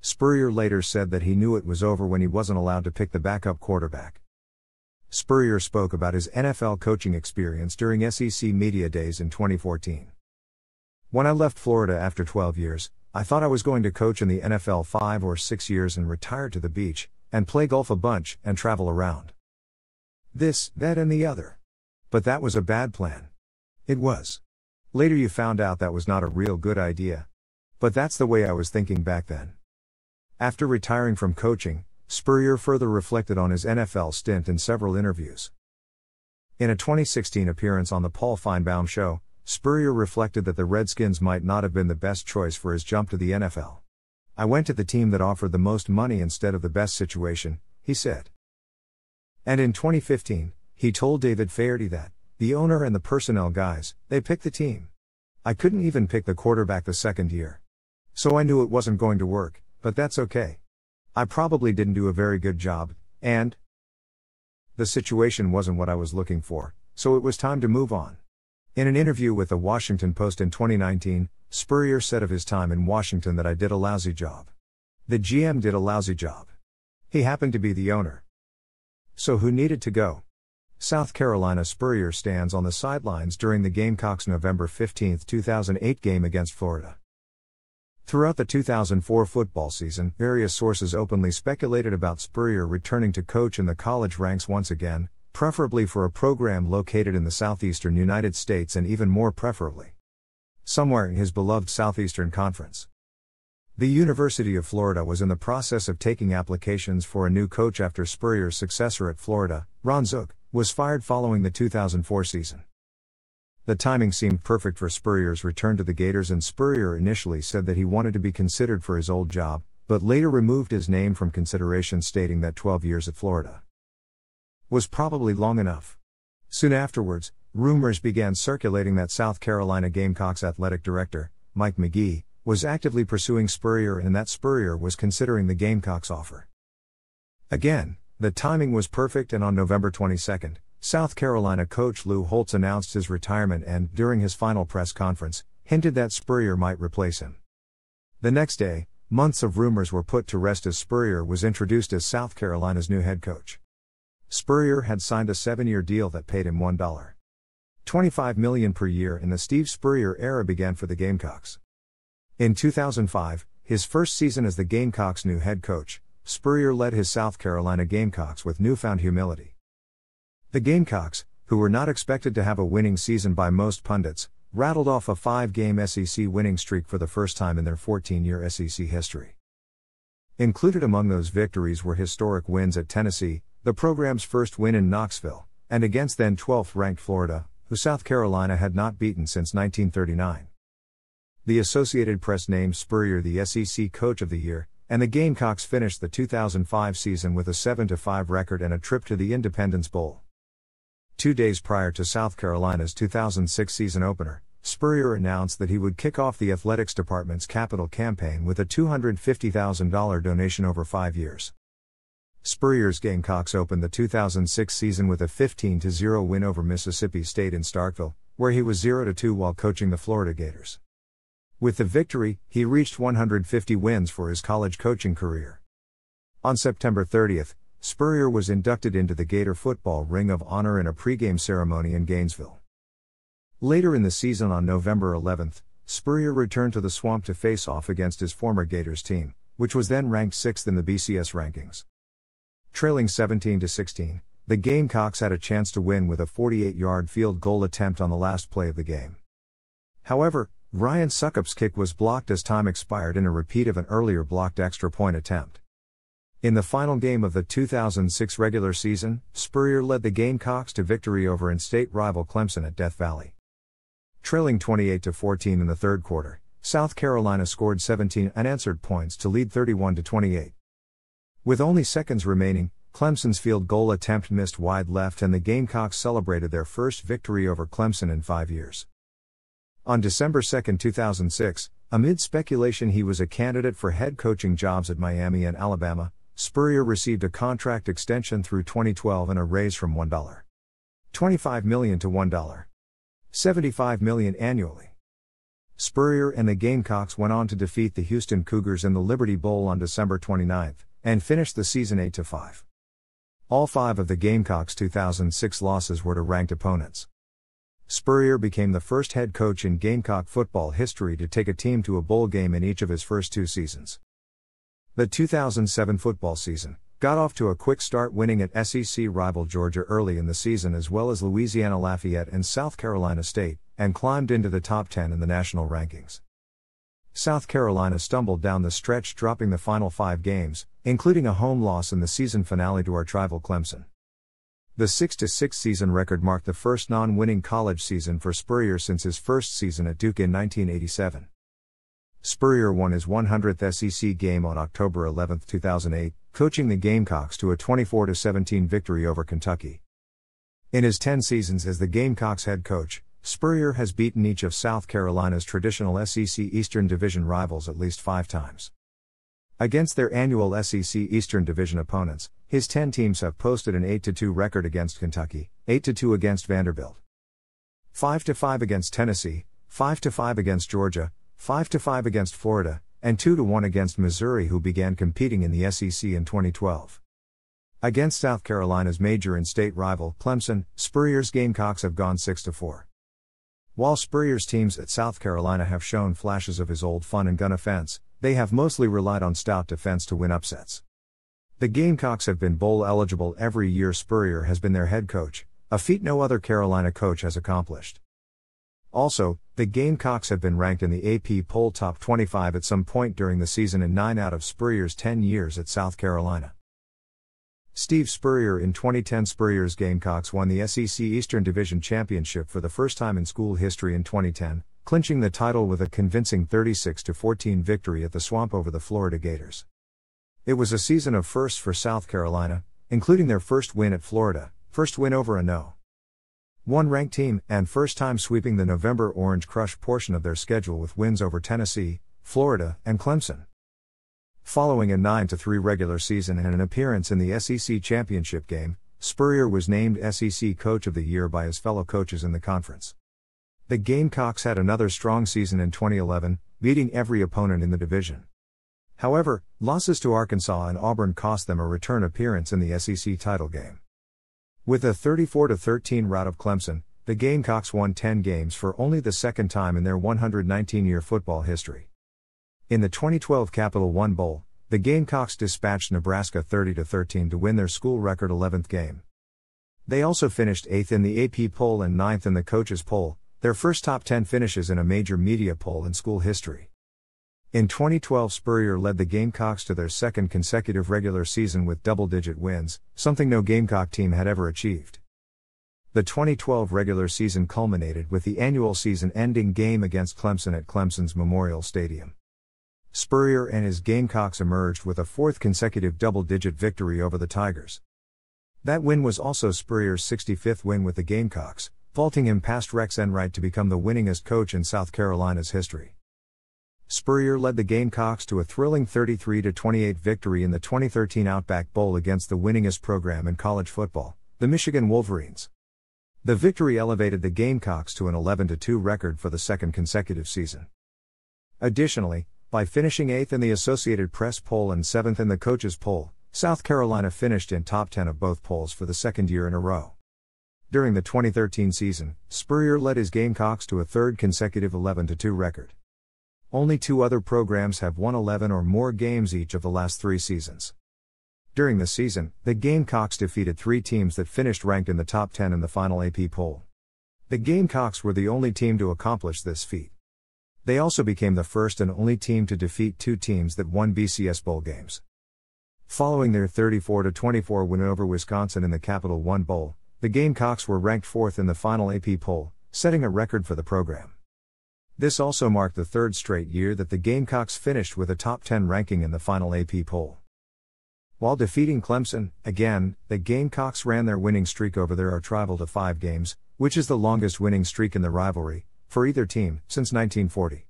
Spurrier later said that he knew it was over when he wasn't allowed to pick the backup quarterback. Spurrier spoke about his N F L coaching experience during S E C Media Days in twenty fourteen. "When I left Florida after twelve years, I thought I was going to coach in the N F L five or six years and retire to the beach, and play golf a bunch, and travel around. This, that and the other. But that was a bad plan. It was. Later you found out that was not a real good idea. But that's the way I was thinking back then." After retiring from coaching, Spurrier further reflected on his N F L stint in several interviews. In a twenty sixteen appearance on the Paul Feinbaum Show, Spurrier reflected that the Redskins might not have been the best choice for his jump to the N F L. "I went to the team that offered the most money instead of the best situation," he said. And in twenty fifteen, he told David Faherty that, "The owner and the personnel guys, they picked the team. I couldn't even pick the quarterback the second year. So I knew it wasn't going to work. But that's okay. I probably didn't do a very good job, and the situation wasn't what I was looking for, so it was time to move on." In an interview with the Washington Post in twenty nineteen, Spurrier said of his time in Washington that, "I did a lousy job. The G M did a lousy job. He happened to be the owner. So who needed to go?" South Carolina Spurrier stands on the sidelines during the Gamecocks' November fifteenth, two thousand eight game against Florida. Throughout the two thousand four football season, various sources openly speculated about Spurrier returning to coach in the college ranks once again, preferably for a program located in the southeastern United States and even more preferably, somewhere in his beloved Southeastern Conference. The University of Florida was in the process of taking applications for a new coach after Spurrier's successor at Florida, Ron Zook, was fired following the two thousand four season. The timing seemed perfect for Spurrier's return to the Gators, and Spurrier initially said that he wanted to be considered for his old job, but later removed his name from consideration, stating that twelve years at Florida was probably long enough. Soon afterwards, rumors began circulating that South Carolina Gamecocks athletic director, Mike McGee, was actively pursuing Spurrier and that Spurrier was considering the Gamecocks' offer. Again, the timing was perfect, and on November twenty-second, South Carolina coach Lou Holtz announced his retirement and, during his final press conference, hinted that Spurrier might replace him. The next day, months of rumors were put to rest as Spurrier was introduced as South Carolina's new head coach. Spurrier had signed a seven-year deal that paid him one dollar and twenty-five cents per year, and the Steve Spurrier era began for the Gamecocks. In two thousand five, his first season as the Gamecocks' new head coach, Spurrier led his South Carolina Gamecocks with newfound humility. The Gamecocks, who were not expected to have a winning season by most pundits, rattled off a five-game S E C winning streak for the first time in their fourteen-year S E C history. Included among those victories were historic wins at Tennessee, the program's first win in Knoxville, and against then twelfth-ranked Florida, who South Carolina had not beaten since nineteen thirty-nine. The Associated Press named Spurrier the S E C Coach of the Year, and the Gamecocks finished the two thousand five season with a seven to five record and a trip to the Independence Bowl. Two days prior to South Carolina's two thousand six season opener, Spurrier announced that he would kick off the athletics department's capital campaign with a two hundred fifty thousand dollars donation over five years. Spurrier's Gamecocks opened the two thousand six season with a fifteen to nothing win over Mississippi State in Starkville, where he was zero to two while coaching the Florida Gators. With the victory, he reached one hundred fifty wins for his college coaching career. On September thirtieth, Spurrier was inducted into the Gator Football Ring of Honor in a pregame ceremony in Gainesville. Later in the season on November eleventh, Spurrier returned to the Swamp to face off against his former Gators team, which was then ranked sixth in the B C S rankings. Trailing seventeen to sixteen, the Gamecocks had a chance to win with a forty-eight yard field goal attempt on the last play of the game. However, Ryan Suckup's kick was blocked as time expired in a repeat of an earlier blocked extra point attempt. In the final game of the two thousand six regular season, Spurrier led the Gamecocks to victory over in-state rival Clemson at Death Valley. Trailing twenty-eight to fourteen in the third quarter, South Carolina scored seventeen unanswered points to lead thirty-one to twenty-eight. With only seconds remaining, Clemson's field goal attempt missed wide left and the Gamecocks celebrated their first victory over Clemson in five years. On December second, two thousand six, amid speculation he was a candidate for head coaching jobs at Miami and Alabama, Spurrier received a contract extension through twenty twelve and a raise from one dollar twenty-five million to one dollar seventy-five million annually. Spurrier and the Gamecocks went on to defeat the Houston Cougars in the Liberty Bowl on December twenty-ninth, and finished the season eight to five. All five of the Gamecocks' two thousand six losses were to ranked opponents. Spurrier became the first head coach in Gamecock football history to take a team to a bowl game in each of his first two seasons. The two thousand seven football season got off to a quick start, winning at S E C rival Georgia early in the season as well as Louisiana Lafayette and South Carolina State, and climbed into the top ten in the national rankings. South Carolina stumbled down the stretch, dropping the final five games, including a home loss in the season finale to our rival Clemson. The six to six season record marked the first non-winning college season for Spurrier since his first season at Duke in nineteen eighty-seven. Spurrier won his one hundredth S E C game on October eleventh, two thousand eight, coaching the Gamecocks to a twenty-four to seventeen victory over Kentucky. In his ten seasons as the Gamecocks head coach, Spurrier has beaten each of South Carolina's traditional S E C Eastern Division rivals at least five times. Against their annual S E C Eastern Division opponents, his ten teams have posted an eight to two record against Kentucky, eight to two against Vanderbilt, five to five against Tennessee, five to five against Georgia, five to five against Florida, and two to one against Missouri, who began competing in the S E C in twenty twelve. Against South Carolina's major in-state rival, Clemson, Spurrier's Gamecocks have gone six to four. While Spurrier's teams at South Carolina have shown flashes of his old fun and gun offense, they have mostly relied on stout defense to win upsets. The Gamecocks have been bowl eligible every year Spurrier has been their head coach, a feat no other Carolina coach has accomplished. Also, the Gamecocks have been ranked in the A P poll top twenty-five at some point during the season in nine out of Spurrier's ten years at South Carolina. Steve Spurrier in twenty ten. Spurrier's Gamecocks won the S E C Eastern Division Championship for the first time in school history in twenty ten, clinching the title with a convincing thirty-six to fourteen victory at the Swamp over the Florida Gators. It was a season of firsts for South Carolina, including their first win at Florida, first win over a no one ranked team, and first time sweeping the November Orange Crush portion of their schedule with wins over Tennessee, Florida, and Clemson. Following a nine to three regular season and an appearance in the S E C championship game, Spurrier was named S E C Coach of the Year by his fellow coaches in the conference. The Gamecocks had another strong season in twenty eleven, beating every opponent in the division. However, losses to Arkansas and Auburn cost them a return appearance in the S E C title game. With a thirty-four to thirteen rout of Clemson, the Gamecocks won ten games for only the second time in their one hundred nineteen year football history. In the twenty twelve Capital One Bowl, the Gamecocks dispatched Nebraska thirty to thirteen to win their school record eleventh game. They also finished eighth in the A P poll and ninth in the coaches poll, their first top ten finishes in a major media poll in school history. In twenty twelve, Spurrier led the Gamecocks to their second consecutive regular season with double-digit wins, something no Gamecock team had ever achieved. The twenty twelve regular season culminated with the annual season-ending game against Clemson at Clemson's Memorial Stadium. Spurrier and his Gamecocks emerged with a fourth consecutive double-digit victory over the Tigers. That win was also Spurrier's sixty-fifth win with the Gamecocks, vaulting him past Rex Enright to become the winningest coach in South Carolina's history. Spurrier led the Gamecocks to a thrilling thirty-three to twenty-eight victory in the twenty thirteen Outback Bowl against the winningest program in college football, the Michigan Wolverines. The victory elevated the Gamecocks to an eleven to two record for the second consecutive season. Additionally, by finishing eighth in the Associated Press poll and seventh in the coaches poll, South Carolina finished in top ten of both polls for the second year in a row. During the twenty thirteen season, Spurrier led his Gamecocks to a third consecutive eleven to two record. Only two other programs have won eleven or more games each of the last three seasons. During the season, the Gamecocks defeated three teams that finished ranked in the top ten in the final A P poll. The Gamecocks were the only team to accomplish this feat. They also became the first and only team to defeat two teams that won B C S Bowl games. Following their thirty-four to twenty-four win over Wisconsin in the Capital One Bowl, the Gamecocks were ranked fourth in the final A P poll, setting a record for the program. This also marked the third straight year that the Gamecocks finished with a top ten ranking in the final A P poll. While defeating Clemson, again, the Gamecocks ran their winning streak over their arch-rival to five games, which is the longest winning streak in the rivalry, for either team, since nineteen forty.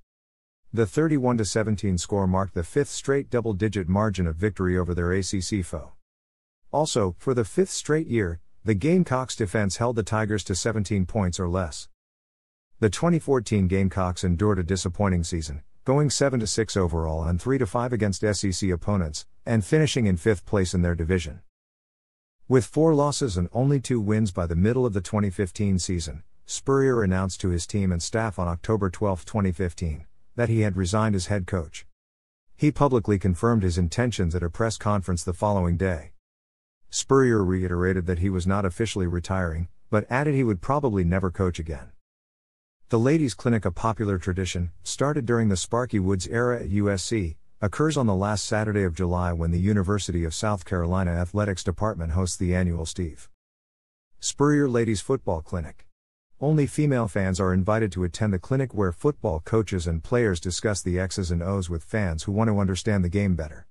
The thirty-one to seventeen score marked the fifth straight double-digit margin of victory over their A C C foe. Also, for the fifth straight year, the Gamecocks defense held the Tigers to seventeen points or less. The twenty fourteen Gamecocks endured a disappointing season, going seven to six overall and three to five against S E C opponents, and finishing in fifth place in their division. With four losses and only two wins by the middle of the twenty fifteen season, Spurrier announced to his team and staff on October twelfth, twenty fifteen, that he had resigned as head coach. He publicly confirmed his intentions at a press conference the following day. Spurrier reiterated that he was not officially retiring, but added he would probably never coach again. The Ladies' Clinic, a popular tradition, started during the Sparky Woods era at U S C, occurs on the last Saturday of July when the University of South Carolina Athletics Department hosts the annual Steve Spurrier Ladies Football Clinic. Only female fans are invited to attend the clinic where football coaches and players discuss the X's and O's with fans who want to understand the game better.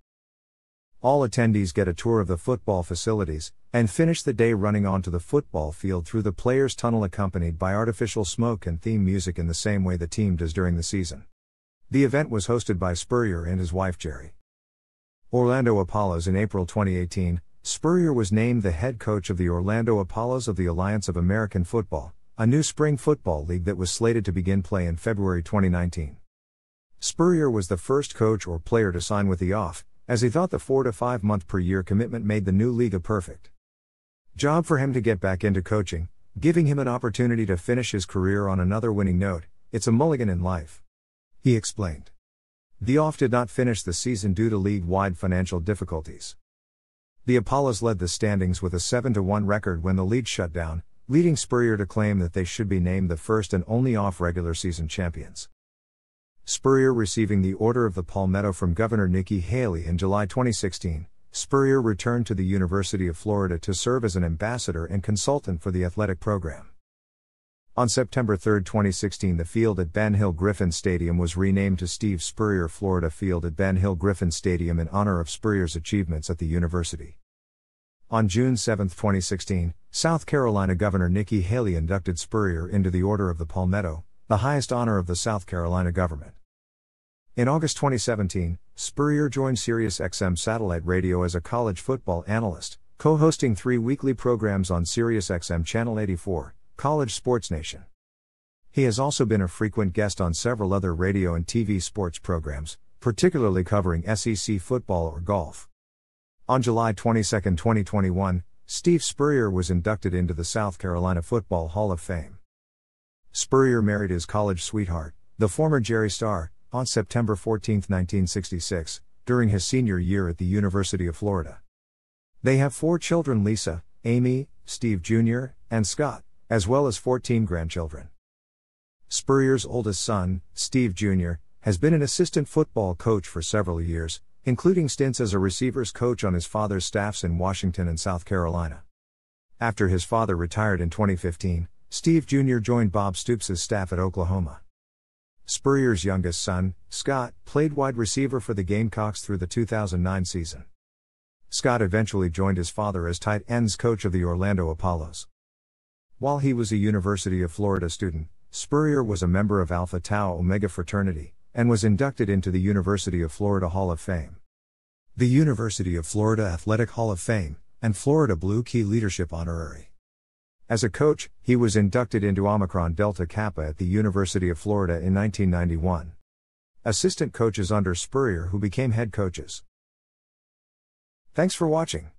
All attendees get a tour of the football facilities, and finish the day running onto the football field through the players' tunnel accompanied by artificial smoke and theme music in the same way the team does during the season. The event was hosted by Spurrier and his wife Jerry. Orlando Apollos. In April twenty eighteen, Spurrier was named the head coach of the Orlando Apollos of the Alliance of American Football, a new spring football league that was slated to begin play in February twenty nineteen. Spurrier was the first coach or player to sign with the O F, as he thought the four to five month per year commitment made the new league a perfect job for him to get back into coaching, giving him an opportunity to finish his career on another winning note. "It's a mulligan in life," he explained. The O F did not finish the season due to league-wide financial difficulties. The Apollos led the standings with a seven to one record when the league shut down, leading Spurrier to claim that they should be named the first and only O F regular season champions. Spurrier receiving the Order of the Palmetto from Governor Nikki Haley in July twenty sixteen, Spurrier returned to the University of Florida to serve as an ambassador and consultant for the athletic program. On September third, twenty sixteen, the field at Ben Hill Griffin Stadium was renamed to Steve Spurrier Florida Field at Ben Hill Griffin Stadium in honor of Spurrier's achievements at the university. On June seventh, twenty sixteen, South Carolina Governor Nikki Haley inducted Spurrier into the Order of the Palmetto, the highest honor of the South Carolina government. In August twenty seventeen, Spurrier joined SiriusXM Satellite Radio as a college football analyst, co-hosting three weekly programs on SiriusXM Channel eighty-four, College Sports Nation. He has also been a frequent guest on several other radio and T V sports programs, particularly covering S E C football or golf. On July twenty-second, twenty twenty-one, Steve Spurrier was inducted into the South Carolina Football Hall of Fame. Spurrier married his college sweetheart, the former Jerry Starr, on September fourteenth, nineteen sixty-six, during his senior year at the University of Florida. They have four children: Lisa, Amy, Steve Junior, and Scott, as well as fourteen grandchildren. Spurrier's oldest son, Steve Junior, has been an assistant football coach for several years, including stints as a receivers coach on his father's staffs in Washington and South Carolina. After his father retired in twenty fifteen, Steve Junior joined Bob Stoops' staff at Oklahoma. Spurrier's youngest son, Scott, played wide receiver for the Gamecocks through the two thousand nine season. Scott eventually joined his father as tight ends coach of the Orlando Apollos. While he was a University of Florida student, Spurrier was a member of Alpha Tau Omega fraternity, and was inducted into the University of Florida Hall of Fame. The University of Florida Athletic Hall of Fame, and Florida Blue Key Leadership Honorary. As a coach, he was inducted into Omicron Delta Kappa at the University of Florida in nineteen ninety-one. Assistant coaches under Spurrier who became head coaches. Thanks for watching.